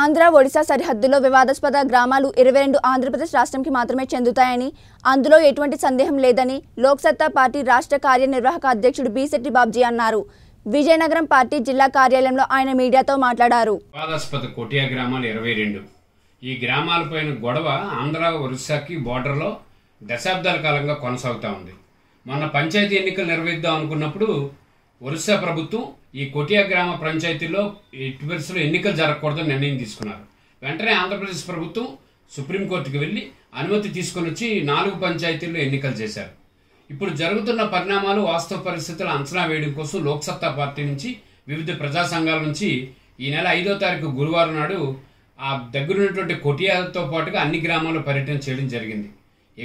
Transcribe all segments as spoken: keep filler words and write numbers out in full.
आंध्र ओडिशा सरहद्दुलो विवादास्पद ग्रामालु बाईस ఆంధ్రప్రదేశ్ రాష్ట్రం की మాత్రమే చెందుతాయని అందులో ఎటువంటి సందేహం లేదని లోక్సత్తా పార్టీ రాష్ట్ర కార్యనిర్వాహక అధ్యక్షుడు బీసెట్టి బాబ్జీ అన్నారు। విజయనగరం పార్టీ జిల్లా కార్యాలయంలో ఆయన మీడియాతో మాట్లాడారు। వివాదాస్పద కోటియా గ్రామాలు बाईस ఈ గ్రామాలపైన గొడవ ఆంధ్ర ఒరిస్సాకి బోర్డర్ లో దశాబ్దాల కాలంగా కొనసాగుతా ఉంది। మన పంచాయతీ ఎన్నికలు నిర్వహిద్దాం అనుకున్నప్పుడు ఒరిస్సా ప్రభుత్వం ఈ కోటియా గ్రామ పంచాయతీలో ఎటువంటి ఎన్నికలు జరగకూడదని నిర్ణయం తీసుకున్నారు। వెంటనే ఆంధ్రప్రదేశ్ ప్రభుత్వం సుప్రీంకోర్టుకి వెళ్ళి అనుమతి తీసుకొని వచ్చి నాలుగు పంచాయతీల్లో ఎన్నికలు చేశారు। ఇప్పుడు జరుగుతున్న పరిణామాలు వాస్తవ పరిస్థితుల అంచనా వేయడం కోసం లోక్సత్తా పార్టీ నుంచి వివిధ ప్రజా సంఘాల నుంచి ఈ నెల ఐదో తారీఖు గురువారం నాడు ఆ దగ్గరున్నటువంటి కోటియాతో పాటుగా అన్ని గ్రామాల్లో పర్యటన చేయడం జరిగింది।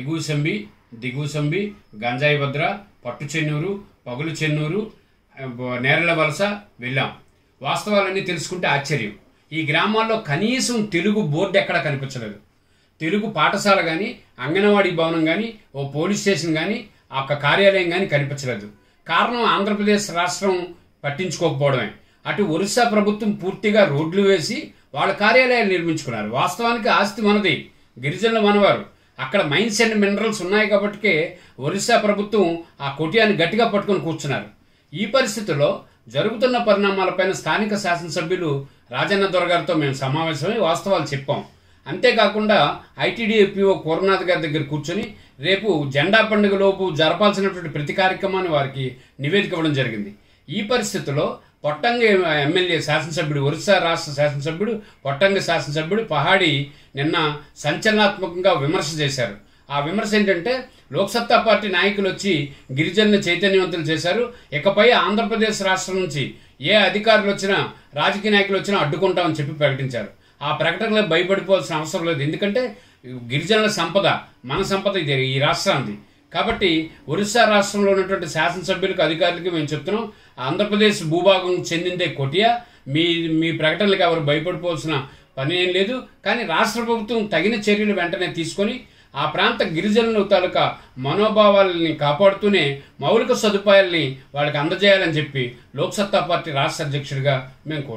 ఎగువ సంబి, దిగువ సంబి, గంజాయి భద్ర, పట్టు చెన్నూరు, పగులు చెన్నూరు, నేరల వలస వెళ్ళాం। వాస్తవాలన్నీ తెలుసుకుంటే ఆశ్చర్యం, ఈ గ్రామాల్లో కనీసం తెలుగు బోర్డు ఎక్కడా కనిపించలేదు। తెలుగు పాఠశాల కానీ, అంగన్వాడీ భవనం కానీ, ఓ పోలీస్ స్టేషన్ కానీ, ఆ కార్యాలయం కానీ కనిపించలేదు। కారణం ఆంధ్రప్రదేశ్ రాష్ట్రం పట్టించుకోకపోవడమే। అటు ఒరిస్సా ప్రభుత్వం పూర్తిగా రోడ్లు వేసి వాళ్ళ కార్యాలయాలు నిర్మించుకున్నారు। వాస్తవానికి ఆస్తి మనది, గిరిజనులు మనవారు, అక్కడ మైన్స్ అండ్ మినరల్స్ ఉన్నాయి కాబట్టి ఒరిస్సా ప్రభుత్వం ఆ కోటియాని గట్టిగా పట్టుకొని కూర్చున్నారు। ఈ పరిస్థితిలో జరుగుతున్న పరిణామాలపైన స్థానిక శాసనసభ్యులు రాజన్న దొరగారితో మేము సమావేశమై వాస్తవాలు చెప్పాం। అంతేకాకుండా ఐటీడీఏపీఓ కోరనాథ్ గారి దగ్గర కూర్చొని రేపు జెండా పండుగలోపు జరపాల్సినటువంటి ప్రతి కార్యక్రమాన్ని వారికి నివేదిక ఇవ్వడం జరిగింది। ఈ పరిస్థితిలో పొట్టంగ ఎమ్మెల్యే శాసనసభ్యుడు, ఒరిస్సా రాష్ట్ర శాసనసభ్యుడు పొట్టంగ శాసనసభ్యుడు పహాడి నిన్న సంచలనాత్మకంగా విమర్శ చేశారు। ఆ విమర్శ ఏంటంటే, లోక్సత్తా పార్టీ నాయకులు వచ్చి గిరిజనులు చైతన్యవంతులు చేశారు, ఇకపై ఆంధ్రప్రదేశ్ రాష్ట్రం నుంచి ఏ అధికారులు వచ్చినా, రాజకీయ నాయకులు వచ్చినా అడ్డుకుంటామని చెప్పి ప్రకటించారు। ఆ ప్రకటనలో భయపడిపోవాల్సిన అవసరం లేదు, ఎందుకంటే గిరిజనుల సంపద మన సంపద, ఇది ఈ రాష్ట్రానికి। కాబట్టి ఒరిస్సా రాష్ట్రంలో ఉన్నటువంటి శాసనసభ్యులకు, అధికారులకు మేము చెప్తున్నాం, ఆంధ్రప్రదేశ్ భూభాగం చెందిందే కోటియా, మీ మీ ప్రకటనలకు ఎవరు భయపడిపోవాల్సిన పని ఏం లేదు। కానీ రాష్ట్ర ప్రభుత్వం తగిన చర్యలు వెంటనే తీసుకొని ఆ ప్రాంత గిరిజనుల తాలూకా మనోభావాలని కాపాడుతూనే మౌలిక సదుపాయాల్ని వాళ్ళకి అందజేయాలని చెప్పి లోక్సత్తా పార్టీ రాష్ట్ర అధ్యక్షుడిగా మేము